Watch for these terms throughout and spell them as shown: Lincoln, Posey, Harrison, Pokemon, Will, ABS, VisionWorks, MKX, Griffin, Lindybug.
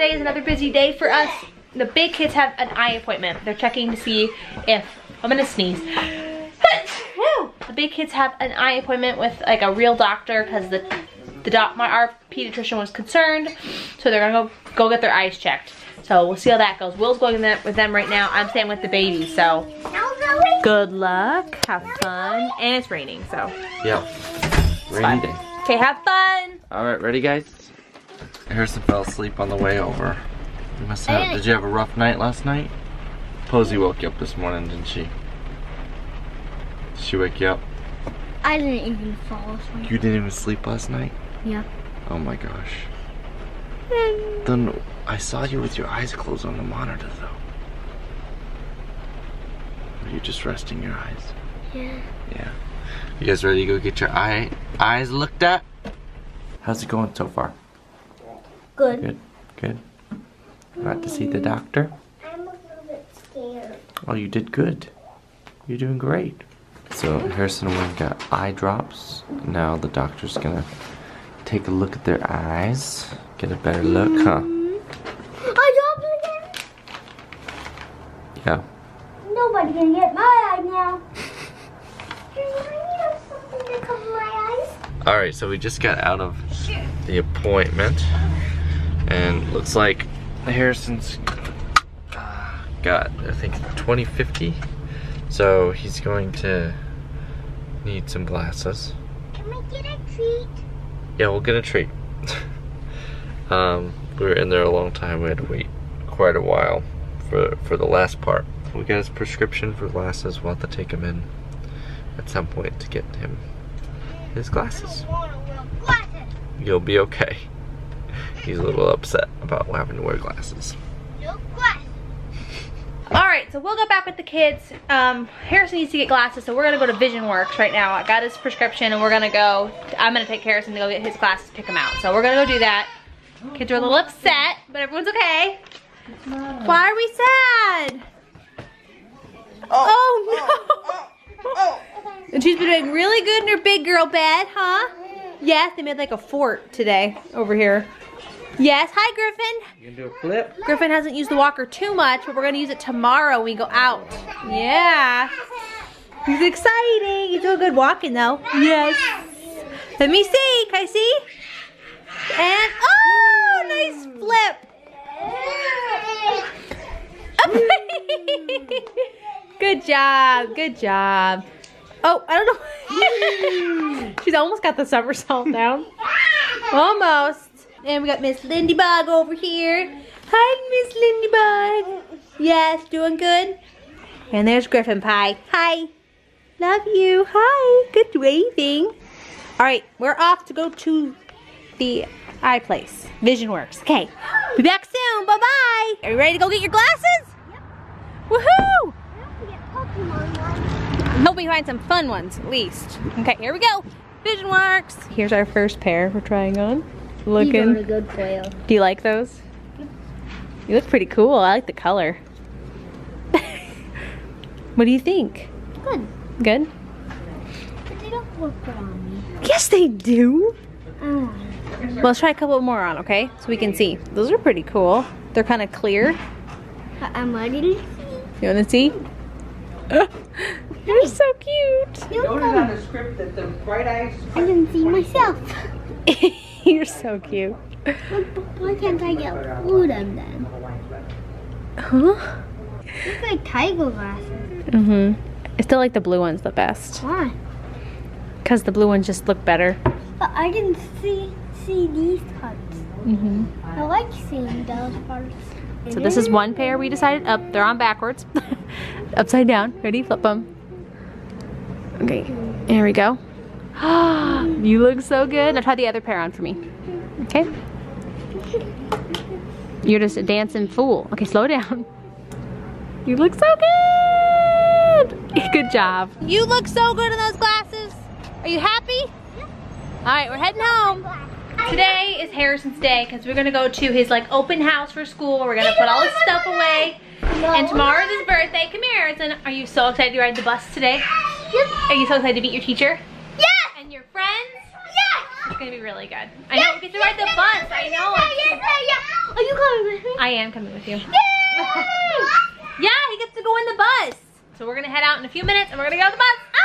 Monday is another busy day for us. The big kids have an eye appointment. They're checking to see if, I'm gonna sneeze. The big kids have an eye appointment with like a real doctor because our pediatrician was concerned. So they're gonna go get their eyes checked. So we'll see how that goes. Will's going with them right now. I'm staying with the baby, so good luck, have fun, and it's raining, so. Yeah, rainy day. Okay, have fun. All right, ready guys? Harrison fell asleep on the way over. Did you have a rough night last night? Posey woke you up this morning, didn't she? Did she wake you up? I didn't even fall asleep. You didn't even sleep last night? Yeah. Oh my gosh. Then I saw you with your eyes closed on the monitor though. Are you just resting your eyes? Yeah. Yeah. You guys ready to go get your eyes looked at? How's it going so far? Good. Good. Good. About to see the doctor? I'm a little bit scared. Oh, you did good. You're doing great. So Harrison and Will got eye drops. Now the doctor's gonna take a look at their eyes. Get a better look, huh? Eye drops again? Yeah. Nobody can get my eye now. Do I need something to cover my eyes? Alright, so we just got out of the appointment. And looks like Harrison's got, I think, 20/50. So he's going to need some glasses. Can we get a treat? Yeah, we'll get a treat. We were in there a long time. We had to wait quite a while for the last part. We got his prescription for glasses. We'll have to take him in at some point to get him his glasses. You'll be okay. He's a little upset about having to wear glasses. No glasses. Alright, so we'll go back with the kids. Harrison needs to get glasses, so we're going to go to VisionWorks right now. I got his prescription and we're going to go. I'm going to take Harrison to go get his glasses, pick him out. So we're going to go do that. Kids are a little upset, but everyone's okay. Why are we sad? Oh no! And she's been doing really good in her big girl bed, huh? Yes, they made like a fort today over here. Yes, hi Griffin. You gonna do a flip? Griffin hasn't used the walker too much, but we're gonna use it tomorrow when we go out. Yeah. It's exciting. You do a good walking though. Yes. Let me see. Can I see? And oh, nice flip. Good job. Good job. Oh, I don't know. She's almost got the somersault down. Almost. And we got Miss Lindybug over here. Hi, Miss Lindybug. Yes, doing good. And there's Griffin Pie. Hi. Love you. Hi. Good waving. All right, we're off to go to the eye place. VisionWorks. Okay. Be back soon. Bye-bye. Are you ready to go get your glasses? Yep. Woohoo! I hope we get Pokemon ones. I hope we find some fun ones at least. Okay, here we go. VisionWorks. Here's our first pair we're trying on. Looking a good trail. Do you like those? You look pretty cool. I like the color. What do you think? Good. Good? But they don't look good on me. Yes, they do. Oh. Well, let's try a couple more on, okay? So we can see. Those are pretty cool. They're kind of clear. I'm ready to see. You want to see? You're so cute. You noted on the script that the bright eyes. I didn't see myself. You're so cute. Why can't I get food on them? Huh? It's like tiger glasses. Mm-hmm. I still like the blue ones the best. Why? Because the blue ones just look better. But I didn't see these parts. Mm-hmm. I like seeing those parts. So this is one pair we decided up. They're on backwards. Upside down. Ready? Flip them. Okay. Here we go. You look so good. Now try the other pair on for me. Okay? You're just a dancing fool. Okay, slow down. You look so good. Good job. You look so good in those glasses. Are you happy? Yeah. All right, we're heading home. Today is Harrison's day because we're going to go to his like open house for school. We're going to put all his stuff away. And tomorrow is his birthday. Come here, Harrison. Are you so excited to ride the bus today? Yep. Are you so excited to meet your teacher? Your friends? Yes! It's gonna be really good. I know, we get to ride the bus. I know. Yes, yes, yes. Are you coming? I am coming with you. Yay! Yeah, he gets to go in the bus. So we're gonna head out in a few minutes and we're gonna get on the bus. Ah!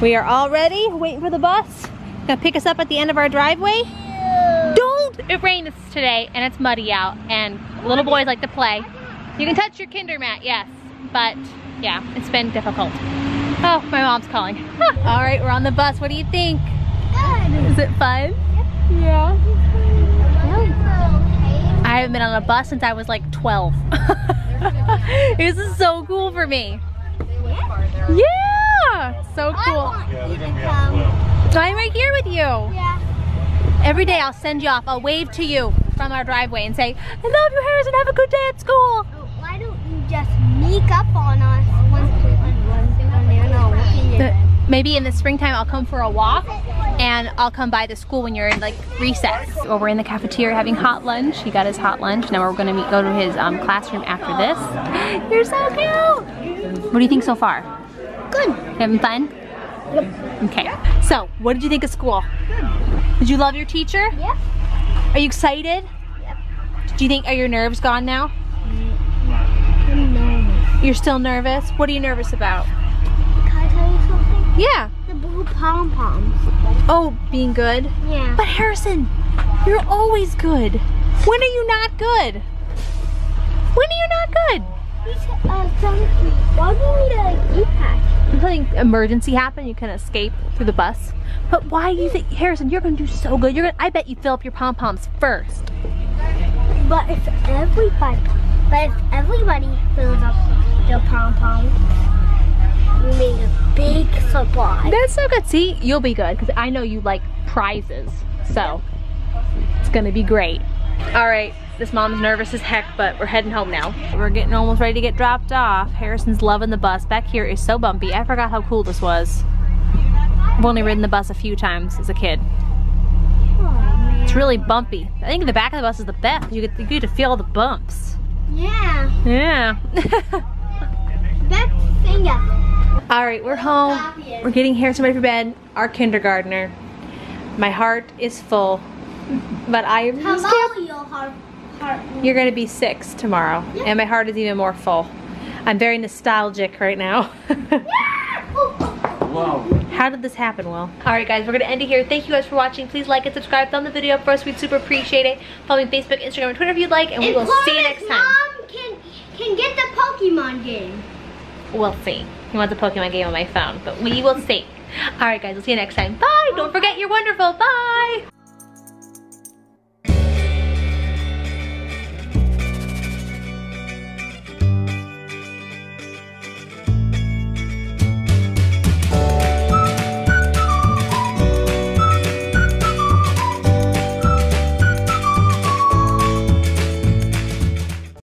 We are all ready, waiting for the bus. Gonna pick us up at the end of our driveway. Ew. Don't! It rains today and it's muddy out and little boys like to play. You can touch your kinder mat, yes. But yeah, it's been difficult. Oh, my mom's calling. All right, we're on the bus. What do you think? Good. Is it fun? Yep. Yeah. I haven't been on a bus since I was like 12. This is so cool for me. Yeah, so cool. I'm right here with you. Yeah. Every day I'll send you off. I'll wave to you from our driveway and say, I love you, Harrison. Have a good day at school. Why don't you just sneak up on us when they're not looking at us? Maybe in the springtime I'll come for a walk and I'll come by the school when you're in like recess. Well, we're in the cafeteria having hot lunch. He got his hot lunch. Now we're going to go to his classroom after this. You're so cute! What do you think so far? Good. Having fun? Yep. Okay. So, what did you think of school? Good. Did you love your teacher? Yep. Are you excited? Yep. Do you think, are your nerves gone now? You're still nervous? What are you nervous about? Can I tell you something? Yeah. The blue pom-poms. Oh, being good? Yeah. But Harrison, you're always good. When are you not good? When are you not good? Why do we need an e-pack? If something emergency happened, you can escape through the bus. But why you think, Harrison, you're gonna do so good. You're gonna, I bet you fill up your pom-poms first. But if everybody fills up the pom-poms, we made a big surprise. That's so good. See, you'll be good because I know you like prizes. So it's gonna be great. All right, this mom's nervous as heck, but we're heading home now. We're getting almost ready to get dropped off. Harrison's loving the bus. Back here is so bumpy. I forgot how cool this was. I've only ridden the bus a few times as a kid. Oh, it's really bumpy. I think the back of the bus is the best. You get to feel the bumps. Yeah. Yeah. Best thing ever. All right, we're home. We're getting Harrison ready for bed. Our kindergartner. My heart is full, but I am. Hello, your heart. You're going to be 6 tomorrow, yep. And my heart is even more full. I'm very nostalgic right now. Wow. How did this happen, Will? Alright guys, we're going to end it here. Thank you guys for watching. Please like and subscribe. Thumb the video up for us. We'd super appreciate it. Follow me on Facebook, Instagram, and Twitter if you'd like. And we will see you next time. Mom can get the Pokemon game. We'll see. He wants a Pokemon game on my phone. But we will see. Alright guys, we'll see you next time. Bye. Don't forget you're wonderful. Bye.